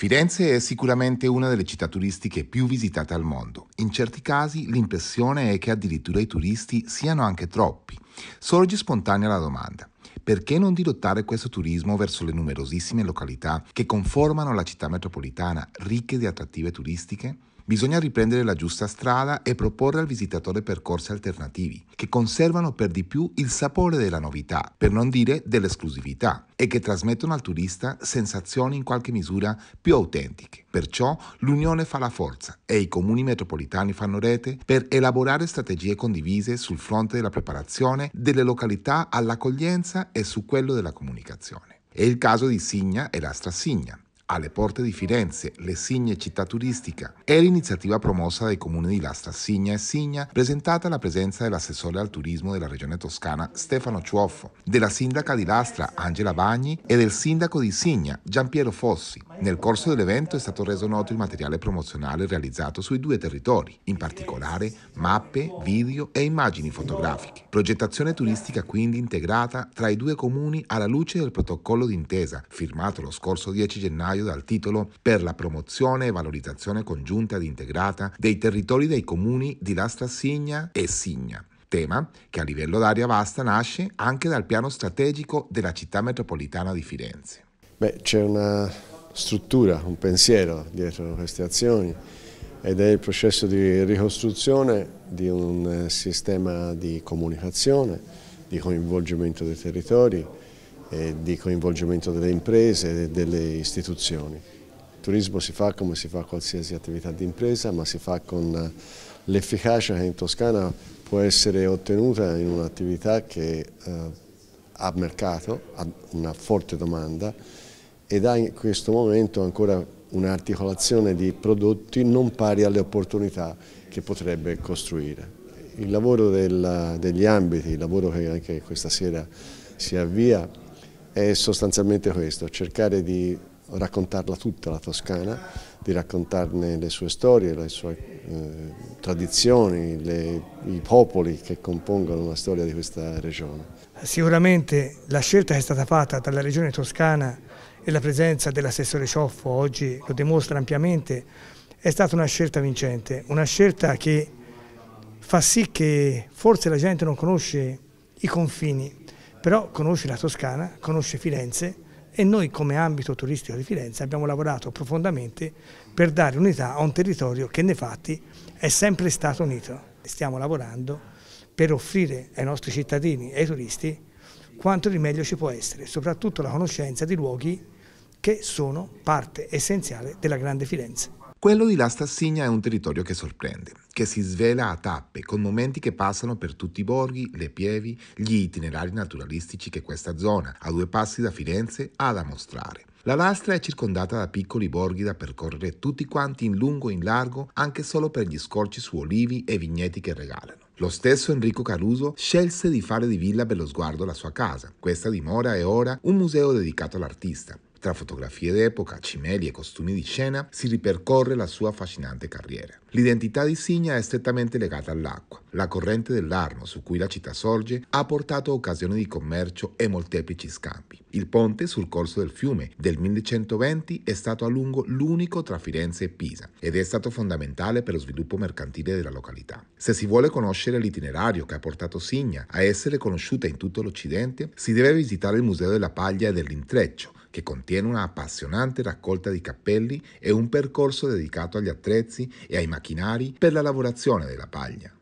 Firenze è sicuramente una delle città turistiche più visitate al mondo. In certi casi l'impressione è che addirittura i turisti siano anche troppi. Sorge spontanea la domanda: perché non dirottare questo turismo verso le numerosissime località che conformano la città metropolitana, ricche di attrattive turistiche? Bisogna riprendere la giusta strada e proporre al visitatore percorsi alternativi, che conservano per di più il sapore della novità, per non dire dell'esclusività, e che trasmettono al turista sensazioni in qualche misura più autentiche. Perciò l'unione fa la forza e i comuni metropolitani fanno rete per elaborare strategie condivise sul fronte della preparazione delle località all'accoglienza e su quello della comunicazione. È il caso di Signa e Lastra a Signa. Alle porte di Firenze, le Signe città turistica, è l'iniziativa promossa dai comuni di Lastra a Signa e Signa, presentata alla presenza dell'assessore al turismo della regione toscana Stefano Ciuoffo, della sindaca di Lastra Angela Bagni e del sindaco di Signa Gianpiero Fossi. Nel corso dell'evento è stato reso noto il materiale promozionale realizzato sui due territori, in particolare mappe, video e immagini fotografiche. Progettazione turistica quindi integrata tra i due comuni alla luce del protocollo d'intesa firmato lo scorso 10 gennaio dal titolo «Per la promozione e valorizzazione congiunta ed integrata dei territori dei comuni di Lastra a Signa e Signa», tema che a livello d'area vasta nasce anche dal piano strategico della città metropolitana di Firenze. C'è una struttura, un pensiero dietro queste azioni ed è il processo di ricostruzione di un sistema di comunicazione, di coinvolgimento dei territori, e di coinvolgimento delle imprese e delle istituzioni. Il turismo si fa come si fa qualsiasi attività di impresa, ma si fa con l'efficacia che in Toscana può essere ottenuta in un'attività che ha mercato, ha una forte domanda ed ha in questo momento ancora un'articolazione di prodotti non pari alle opportunità che potrebbe costruire. Il lavoro degli ambiti, il lavoro che anche questa sera si avvia, è sostanzialmente questo: cercare di raccontarla tutta la Toscana, di raccontarne le sue storie, le sue tradizioni, i popoli che compongono la storia di questa regione. Sicuramente la scelta che è stata fatta dalla regione toscana e la presenza dell'assessore Ciuoffo oggi lo dimostra ampiamente, è stata una scelta vincente, una scelta che fa sì che forse la gente non conosce i confini, però conosce la Toscana, conosce Firenze e noi come ambito turistico di Firenze abbiamo lavorato profondamente per dare unità a un territorio che nei fatti è sempre stato unito. Stiamo lavorando per offrire ai nostri cittadini e ai turisti quanto di meglio ci può essere, soprattutto la conoscenza di luoghi che sono parte essenziale della grande Firenze. Quello di Lastra a Signa è un territorio che sorprende, che si svela a tappe, con momenti che passano per tutti i borghi, le pievi, gli itinerari naturalistici che questa zona, a due passi da Firenze, ha da mostrare. La Lastra è circondata da piccoli borghi da percorrere tutti quanti in lungo e in largo, anche solo per gli scorci su olivi e vigneti che regalano. Lo stesso Enrico Caruso scelse di fare di Villa Bellosguardo la sua casa. Questa dimora è ora un museo dedicato all'artista. Tra fotografie d'epoca, cimeli e costumi di scena si ripercorre la sua affascinante carriera. L'identità di Signa è strettamente legata all'acqua. La corrente dell'Arno, su cui la città sorge, ha portato occasioni di commercio e molteplici scambi. Il ponte sul corso del fiume del 1120 è stato a lungo l'unico tra Firenze e Pisa ed è stato fondamentale per lo sviluppo mercantile della località. Se si vuole conoscere l'itinerario che ha portato Signa a essere conosciuta in tutto l'Occidente, si deve visitare il Museo della Paglia e dell'Intreccio, che contiene una appassionante raccolta di cappelli e un percorso dedicato agli attrezzi e ai macchinari per la lavorazione della paglia.